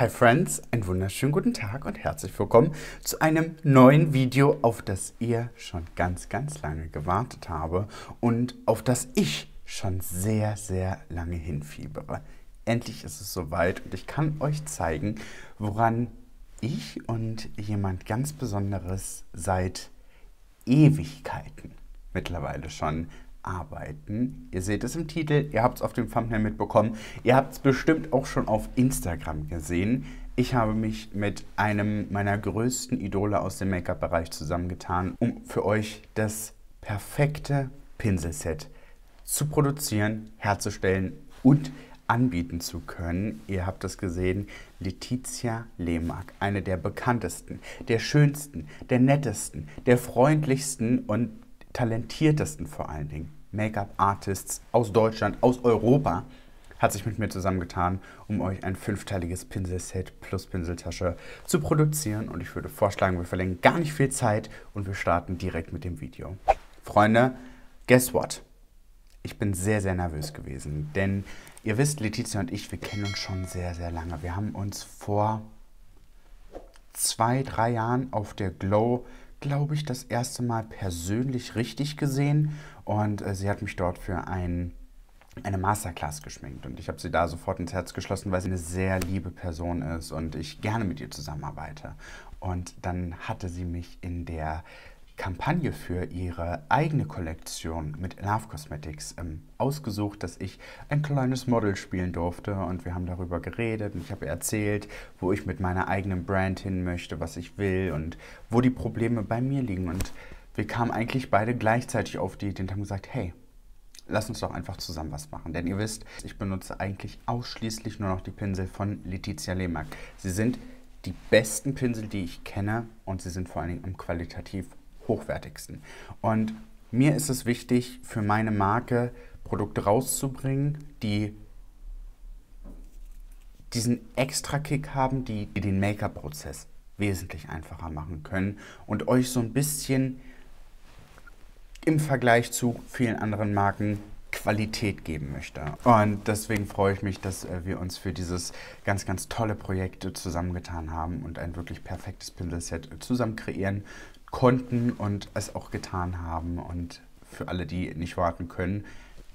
Hi Friends, einen wunderschönen guten Tag und herzlich willkommen zu einem neuen Video, auf das ihr schon ganz lange gewartet habe und auf das ich schon sehr lange hinfiebere. Endlich ist es soweit und ich kann euch zeigen, woran ich und jemand ganz Besonderes seit Ewigkeiten mittlerweile schon arbeiten. Ihr seht es im Titel, ihr habt es auf dem Thumbnail mitbekommen, ihr habt es bestimmt auch schon auf Instagram gesehen. Ich habe mich mit einem meiner größten Idole aus dem Make-up-Bereich zusammengetan, um für euch das perfekte Pinselset zu produzieren, herzustellen und anbieten zu können. Ihr habt es gesehen, Laetitia Lemke, eine der bekanntesten, der schönsten, der nettesten, der freundlichsten und talentiertesten vor allen Dingen Make-up-Artists aus Deutschland, aus Europa, hat sich mit mir zusammengetan, um euch ein 5-teiliges Pinselset plus Pinseltasche zu produzieren. Und ich würde vorschlagen, wir verlängern gar nicht viel Zeit und wir starten direkt mit dem Video. Freunde, guess what? Ich bin sehr nervös gewesen, denn ihr wisst, Laetitia und ich, wir kennen uns schon sehr lange. Wir haben uns vor 2-3 Jahren auf der Glow, glaube ich, das erste Mal persönlich richtig gesehen und sie hat mich dort für eine Masterclass geschminkt und ich habe sie da sofort ins Herz geschlossen, weil sie eine sehr liebe Person ist und ich gerne mit ihr zusammenarbeite. Und dann hatte sie mich in der Kampagne für ihre eigene Kollektion mit Love Cosmetics ausgesucht, dass ich ein kleines Model spielen durfte und wir haben darüber geredet und ich habe ihr erzählt, wo ich mit meiner eigenen Brand hin möchte, was ich will und wo die Probleme bei mir liegen. Und wir kamen eigentlich beide gleichzeitig auf die Idee und haben gesagt, hey, lass uns doch einfach zusammen was machen. Denn ihr wisst, ich benutze eigentlich ausschließlich nur noch die Pinsel von Laetitia Lemke. Sie sind die besten Pinsel, die ich kenne und sie sind vor allen Dingen am qualitativ hochwertigsten. Und mir ist es wichtig, für meine Marke Produkte rauszubringen, die diesen Extra-Kick haben, die den Make-up-Prozess wesentlich einfacher machen können und euch so ein bisschen im Vergleich zu vielen anderen Marken Qualität geben möchte. Und deswegen freue ich mich, dass wir uns für dieses ganz tolle Projekt zusammengetan haben und ein wirklich perfektes Pinselset zusammen kreieren konnten und es auch getan haben. Und für alle, die nicht warten können,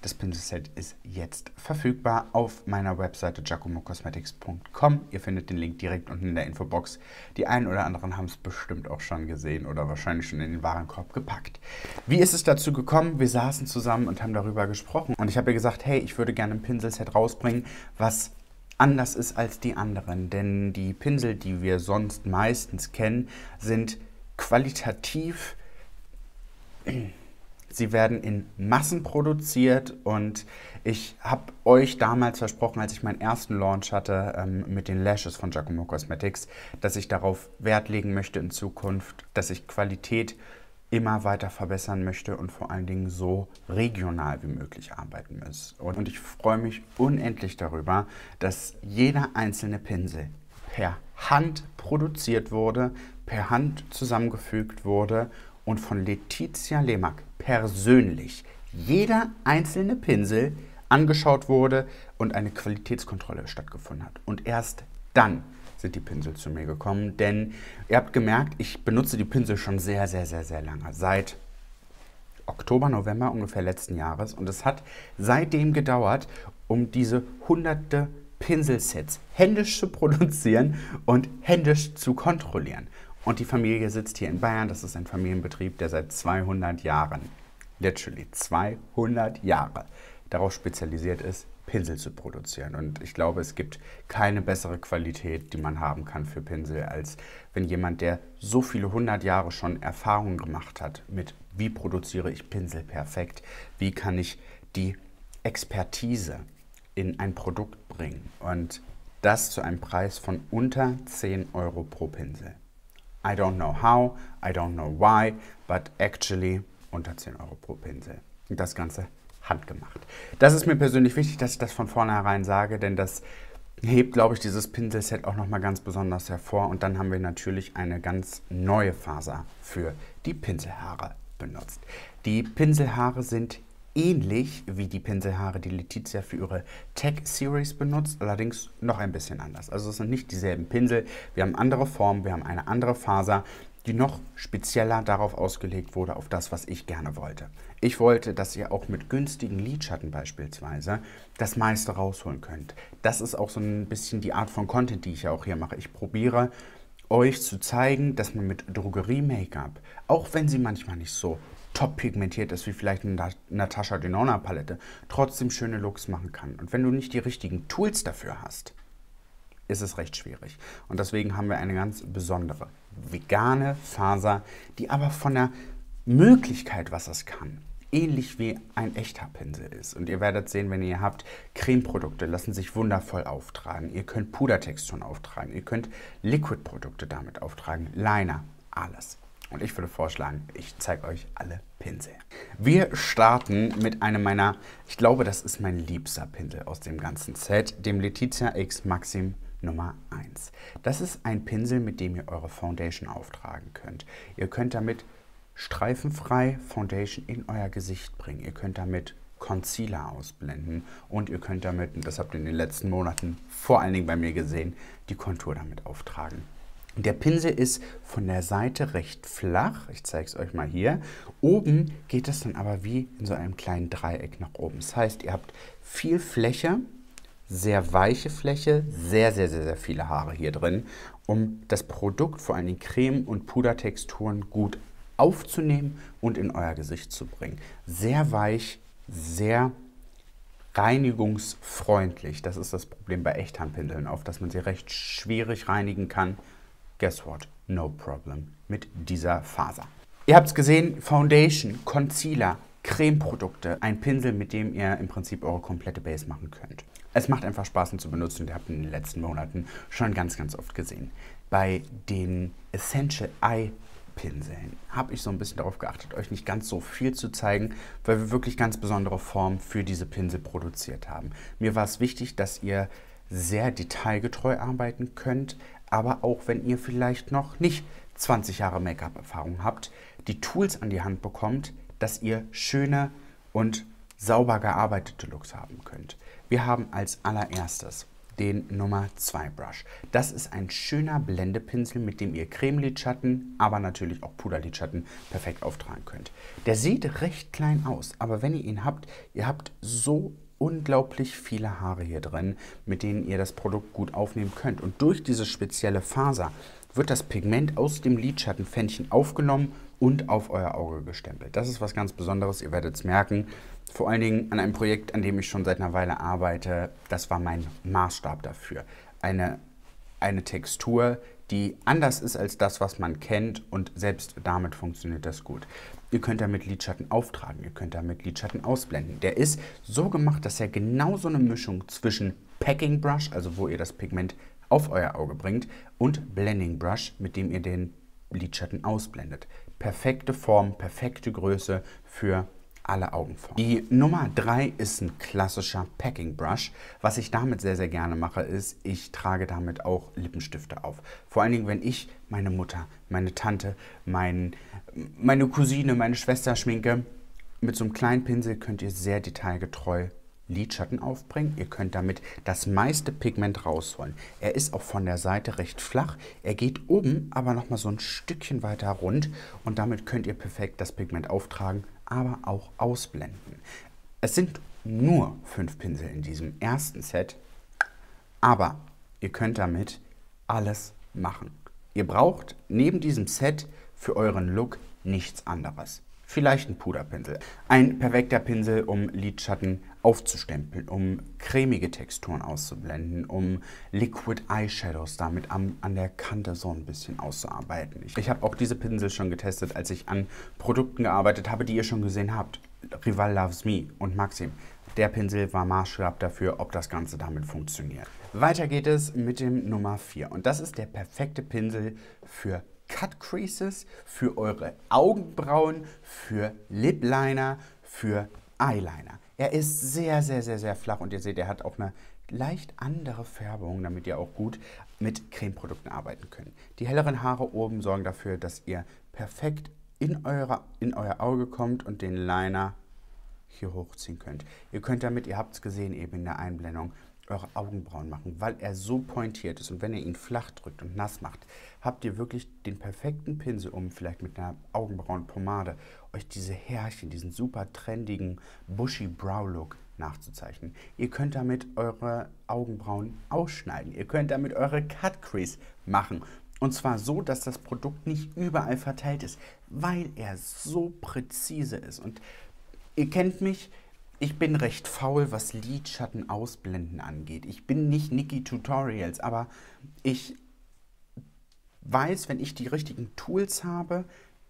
das Pinselset ist jetzt verfügbar auf meiner Webseite giacomocosmetics.com. Ihr findet den Link direkt unten in der Infobox. Die einen oder anderen haben es bestimmt auch schon gesehen oder wahrscheinlich schon in den Warenkorb gepackt. Wie ist es dazu gekommen? Wir saßen zusammen und haben darüber gesprochen. Und ich habe ihr gesagt, hey, ich würde gerne ein Pinselset rausbringen, was anders ist als die anderen. Denn die Pinsel, die wir sonst meistens kennen, sind qualitativ, sie werden in Massen produziert und ich habe euch damals versprochen, als ich meinen ersten Launch hatte mit den Lashes von Giacomo Cosmetics, dass ich darauf Wert legen möchte in Zukunft, dass ich Qualität immer weiter verbessern möchte und vor allen Dingen so regional wie möglich arbeiten muss. Und ich freue mich unendlich darüber, dass jeder einzelne Pinsel per Hand produziert wurde, per Hand zusammengefügt wurde und von Laetitia Lemke persönlich jeder einzelne Pinsel angeschaut wurde und eine Qualitätskontrolle stattgefunden hat. Und erst dann sind die Pinsel zu mir gekommen, denn ihr habt gemerkt, ich benutze die Pinsel schon sehr lange, seit Oktober, November ungefähr letzten Jahres. Und es hat seitdem gedauert, um diese hunderte Pinselsets händisch zu produzieren und händisch zu kontrollieren. Und die Familie sitzt hier in Bayern. Das ist ein Familienbetrieb, der seit 200 Jahren, literally 200 Jahre, darauf spezialisiert ist, Pinsel zu produzieren. Und ich glaube, es gibt keine bessere Qualität, die man haben kann für Pinsel, als wenn jemand, der so viele 100 Jahre schon Erfahrung gemacht hat mit, wie produziere ich Pinsel perfekt, wie kann ich die Expertise in ein Produkt bringen und das zu einem Preis von unter 10 € pro Pinsel. I don't know how, I don't know why, but actually unter 10 € pro Pinsel. Und das Ganze handgemacht. Das ist mir persönlich wichtig, dass ich das von vornherein sage, denn das hebt, glaube ich, dieses Pinselset auch nochmal ganz besonders hervor. Und dann haben wir natürlich eine ganz neue Faser für die Pinselhaare benutzt. Die Pinselhaare sind ähnlich wie die Pinselhaare, die Laetitia für ihre Tech-Series benutzt, allerdings noch ein bisschen anders. Also es sind nicht dieselben Pinsel, wir haben andere Formen, wir haben eine andere Faser, die noch spezieller darauf ausgelegt wurde, auf das, was ich gerne wollte. Ich wollte, dass ihr auch mit günstigen Lidschatten beispielsweise das meiste rausholen könnt. Das ist auch so ein bisschen die Art von Content, die ich ja auch hier mache. Ich probiere, euch zu zeigen, dass man mit Drogerie-Make-up, auch wenn sie manchmal nicht so top pigmentiert ist wie vielleicht eine Natasha Denona Palette, trotzdem schöne Looks machen kann. Und wenn du nicht die richtigen Tools dafür hast, ist es recht schwierig. Und deswegen haben wir eine ganz besondere vegane Faser, die aber von der Möglichkeit, was es kann, ähnlich wie ein echter Pinsel ist. Und ihr werdet sehen, wenn ihr habt, Cremeprodukte lassen sich wundervoll auftragen. Ihr könnt Pudertexturen auftragen, ihr könnt Liquidprodukte damit auftragen, Liner, alles. Und ich würde vorschlagen, ich zeige euch alle Pinsel. Wir starten mit einem meiner, ich glaube, das ist mein liebster Pinsel aus dem ganzen Set, dem Laetitia X Maxim Nummer 1. Das ist ein Pinsel, mit dem ihr eure Foundation auftragen könnt. Ihr könnt damit streifenfrei Foundation in euer Gesicht bringen. Ihr könnt damit Concealer ausblenden und ihr könnt damit, und das habt ihr in den letzten Monaten vor allen Dingen bei mir gesehen, die Kontur damit auftragen. Der Pinsel ist von der Seite recht flach, ich zeige es euch mal hier. Oben geht es dann aber wie in so einem kleinen Dreieck nach oben. Das heißt, ihr habt viel Fläche, sehr weiche Fläche, sehr viele Haare hier drin, um das Produkt, vor allem Creme- und Pudertexturen, gut aufzunehmen und in euer Gesicht zu bringen. Sehr weich, sehr reinigungsfreundlich. Das ist das Problem bei Echthandpinseln oft, dass man sie recht schwierig reinigen kann. Guess what? No problem mit dieser Faser. Ihr habt es gesehen, Foundation, Concealer, Cremeprodukte, ein Pinsel, mit dem ihr im Prinzip eure komplette Base machen könnt. Es macht einfach Spaß, ihn zu benutzen und ihr habt ihn in den letzten Monaten schon ganz oft gesehen. Bei den Essential Eye Pinseln habe ich so ein bisschen darauf geachtet, euch nicht ganz so viel zu zeigen, weil wir wirklich ganz besondere Formen für diese Pinsel produziert haben. Mir war es wichtig, dass ihr sehr detailgetreu arbeiten könnt, aber auch wenn ihr vielleicht noch nicht 20 Jahre Make-up-Erfahrung habt, die Tools an die Hand bekommt, dass ihr schöne und sauber gearbeitete Looks haben könnt. Wir haben als allererstes den Nummer 2 Brush. Das ist ein schöner Blendepinsel, mit dem ihr Cremelidschatten, aber natürlich auch Puderlidschatten perfekt auftragen könnt. Der sieht recht klein aus, aber wenn ihr ihn habt, ihr habt so unglaublich viele Haare hier drin, mit denen ihr das Produkt gut aufnehmen könnt. Und durch diese spezielle Faser wird das Pigment aus dem Lidschattenpfännchen aufgenommen und auf euer Auge gestempelt. Das ist was ganz Besonderes, ihr werdet es merken. Vor allen Dingen an einem Projekt, an dem ich schon seit einer Weile arbeite, das war mein Maßstab dafür. Eine Textur, die anders ist als das, was man kennt, und selbst damit funktioniert das gut. Ihr könnt damit Lidschatten auftragen, ihr könnt damit Lidschatten ausblenden. Der ist so gemacht, dass er genau so eine Mischung zwischen Packing Brush, also wo ihr das Pigment auf euer Auge bringt, und Blending Brush, mit dem ihr den Lidschatten ausblendet. Perfekte Form, perfekte Größe für alle Augenformen. Die Nummer 3 ist ein klassischer Packing Brush. Was ich damit sehr gerne mache, ist, ich trage damit auch Lippenstifte auf. Vor allen Dingen, wenn ich meine Mutter, meine Tante, meine Cousine, meine Schwester schminke. Mit so einem kleinen Pinsel könnt ihr sehr detailgetreu Lidschatten aufbringen. Ihr könnt damit das meiste Pigment rausholen. Er ist auch von der Seite recht flach. Er geht oben aber nochmal so ein Stückchen weiter rund und damit könnt ihr perfekt das Pigment auftragen, aber auch ausblenden. Es sind nur 5 Pinsel in diesem ersten Set, aber ihr könnt damit alles machen. Ihr braucht neben diesem Set für euren Look nichts anderes. Vielleicht ein Puderpinsel. Ein perfekter Pinsel, um Lidschatten aufzustempeln, um cremige Texturen auszublenden, um Liquid Eyeshadows damit an der Kante so ein bisschen auszuarbeiten. Ich habe auch diese Pinsel schon getestet, als ich an Produkten gearbeitet habe, die ihr schon gesehen habt. Rival Loves Me und Maxim. Der Pinsel war Maßstab dafür, ob das Ganze damit funktioniert. Weiter geht es mit dem Nummer 4. Und das ist der perfekte Pinsel für Cut Creases, für eure Augenbrauen, für Lip Liner, für Eyeliner. Er ist sehr flach und ihr seht, er hat auch eine leicht andere Färbung, damit ihr auch gut mit Cremeprodukten arbeiten könnt. Die helleren Haare oben sorgen dafür, dass ihr perfekt in euer Auge kommt und den Liner hier hochziehen könnt. Ihr könnt damit, ihr habt es gesehen eben in der Einblendung, eure Augenbrauen machen, weil er so pointiert ist. Und wenn ihr ihn flach drückt und nass macht, habt ihr wirklich den perfekten Pinsel, um vielleicht mit einer Augenbrauenpomade euch diese Härchen, diesen super trendigen Bushy Brow Look nachzuzeichnen. Ihr könnt damit eure Augenbrauen ausschneiden. Ihr könnt damit eure Cut Crease machen. Und zwar so, dass das Produkt nicht überall verteilt ist, weil er so präzise ist. Und ihr kennt mich, ich bin recht faul, was Lidschatten ausblenden angeht. Ich bin nicht Niki Tutorials, aber ich weiß, wenn ich die richtigen Tools habe,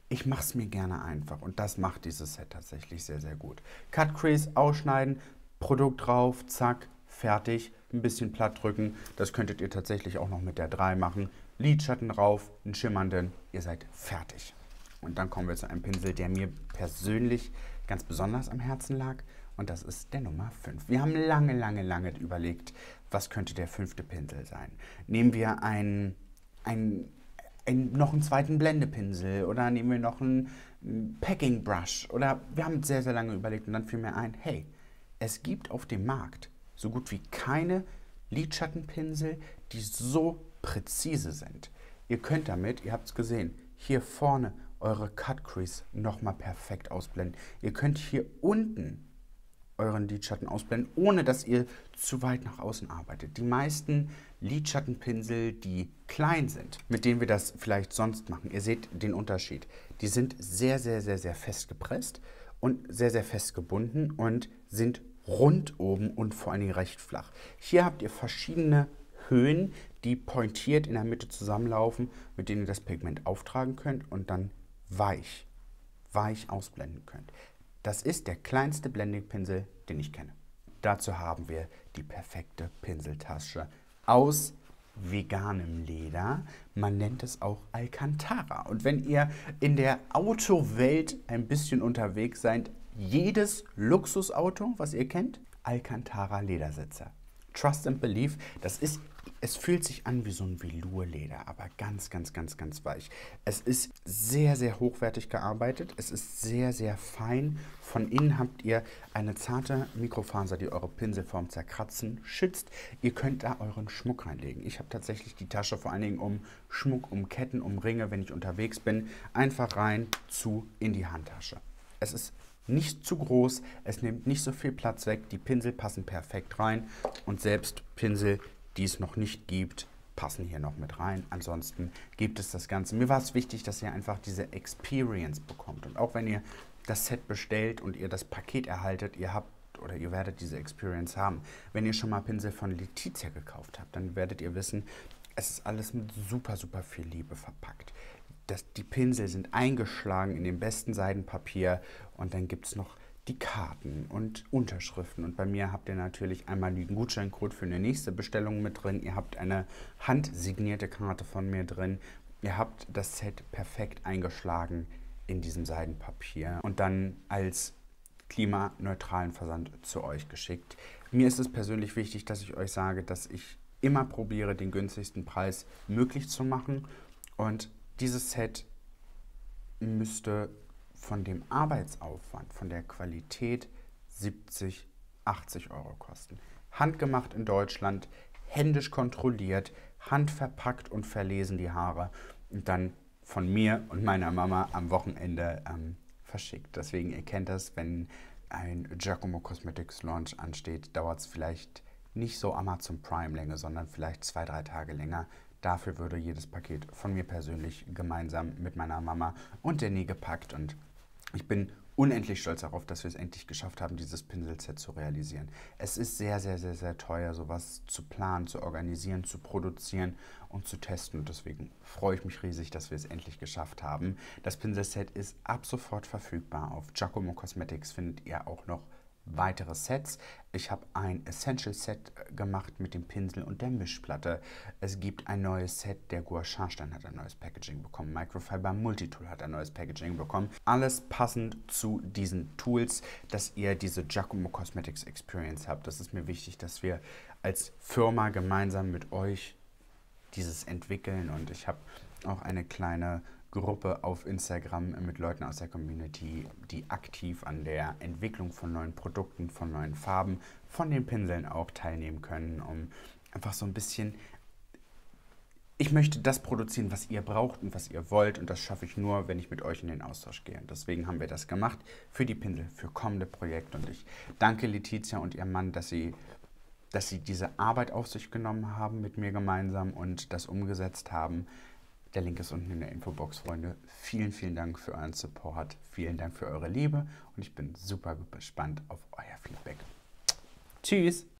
ich mache es mir gerne einfach. Und das macht dieses Set tatsächlich sehr, sehr gut. Cut Crease, ausschneiden, Produkt drauf, zack, fertig. Ein bisschen platt drücken, das könntet ihr tatsächlich auch noch mit der 3 machen. Lidschatten drauf, einen schimmernden, ihr seid fertig. Und dann kommen wir zu einem Pinsel, der mir persönlich ganz besonders am Herzen lag. Und das ist der Nummer 5. Wir haben lange, lange, lange überlegt, was könnte der 5. Pinsel sein. Nehmen wir noch einen zweiten Blendepinsel oder nehmen wir noch einen Packing Brush. Oder wir haben sehr, sehr lange überlegt und dann fiel mir ein, hey, es gibt auf dem Markt so gut wie keine Lidschattenpinsel, die so präzise sind. Ihr könnt damit, ihr habt es gesehen, hier vorne eure Cut Crease nochmal perfekt ausblenden. Ihr könnt hier unten euren Lidschatten ausblenden, ohne dass ihr zu weit nach außen arbeitet. Die meisten Lidschattenpinsel, die klein sind, mit denen wir das vielleicht sonst machen, ihr seht den Unterschied, die sind sehr, sehr, sehr, sehr fest gepresst und sehr, sehr fest gebunden und sind rund oben und vor allem recht flach. Hier habt ihr verschiedene Höhen, die pointiert in der Mitte zusammenlaufen, mit denen ihr das Pigment auftragen könnt und dann weich ausblenden könnt. Das ist der kleinste Blending-Pinsel, den ich kenne. Dazu haben wir die perfekte Pinseltasche aus veganem Leder. Man nennt es auch Alcantara. Und wenn ihr in der Autowelt ein bisschen unterwegs seid, jedes Luxusauto, was ihr kennt, Alcantara Ledersitze. Trust and Believe, das ist, es fühlt sich an wie so ein Velourleder, aber ganz, ganz, ganz, ganz weich. Es ist sehr, sehr hochwertig gearbeitet. Es ist sehr, sehr fein. Von innen habt ihr eine zarte Mikrofaser, die eure Pinselform zerkratzen, schützt. Ihr könnt da euren Schmuck reinlegen. Ich habe tatsächlich die Tasche vor allen Dingen um Schmuck, um Ketten, um Ringe, wenn ich unterwegs bin. Einfach rein, in die Handtasche. Es ist nicht zu groß, es nimmt nicht so viel Platz weg, die Pinsel passen perfekt rein und selbst Pinsel, die es noch nicht gibt, passen hier noch mit rein. Ansonsten gibt es das Ganze. Mir war es wichtig, dass ihr einfach diese Experience bekommt und auch wenn ihr das Set bestellt und ihr das Paket erhaltet, ihr habt oder ihr werdet diese Experience haben. Wenn ihr schon mal Pinsel von Laetitia gekauft habt, dann werdet ihr wissen, es ist alles mit super, super viel Liebe verpackt. Die Pinsel sind eingeschlagen in dem besten Seidenpapier und dann gibt es noch die Karten und Unterschriften. Und bei mir habt ihr natürlich einmal den Gutscheincode für eine nächste Bestellung mit drin. Ihr habt eine handsignierte Karte von mir drin. Ihr habt das Set perfekt eingeschlagen in diesem Seidenpapier und dann als klimaneutralen Versand zu euch geschickt. Mir ist es persönlich wichtig, dass ich euch sage, dass ich immer probiere, den günstigsten Preis möglich zu machen und dieses Set müsste von dem Arbeitsaufwand, von der Qualität 70, 80 Euro kosten. Handgemacht in Deutschland, händisch kontrolliert, handverpackt und verlesen die Haare und dann von mir und meiner Mama am Wochenende verschickt. Deswegen, ihr kennt das, wenn ein Giacomo Cosmetics Launch ansteht, dauert es vielleicht nicht so Amazon Prime Länge, sondern vielleicht 2-3 Tage länger. Dafür würde jedes Paket von mir persönlich gemeinsam mit meiner Mama und Danny gepackt. Und ich bin unendlich stolz darauf, dass wir es endlich geschafft haben, dieses Pinselset zu realisieren. Es ist sehr, sehr, sehr, sehr teuer, sowas zu planen, zu organisieren, zu produzieren und zu testen. Und deswegen freue ich mich riesig, dass wir es endlich geschafft haben. Das Pinselset ist ab sofort verfügbar. Auf Giacomo Cosmetics findet ihr auch noch weitere Sets. Ich habe ein Essential Set gemacht mit dem Pinsel und der Mischplatte. Es gibt ein neues Set, der Gua Sha-Stein hat ein neues Packaging bekommen, Microfiber Multitool hat ein neues Packaging bekommen. Alles passend zu diesen Tools, dass ihr diese Giacomo Cosmetics Experience habt. Das ist mir wichtig, dass wir als Firma gemeinsam mit euch dieses entwickeln und ich habe auch eine kleine Gruppe auf Instagram mit Leuten aus der Community, die aktiv an der Entwicklung von neuen Produkten, von neuen Farben, von den Pinseln auch teilnehmen können, um einfach so ein bisschen, ich möchte das produzieren, was ihr braucht und was ihr wollt, und das schaffe ich nur, wenn ich mit euch in den Austausch gehe. Und deswegen haben wir das gemacht für die Pinsel, für kommende Projekte, und ich danke Laetitia und ihrem Mann, dass sie diese Arbeit auf sich genommen haben mit mir gemeinsam und das umgesetzt haben. Der Link ist unten in der Infobox, Freunde. Vielen, vielen Dank für euren Support. Vielen Dank für eure Liebe. Und ich bin super gespannt auf euer Feedback. Tschüss!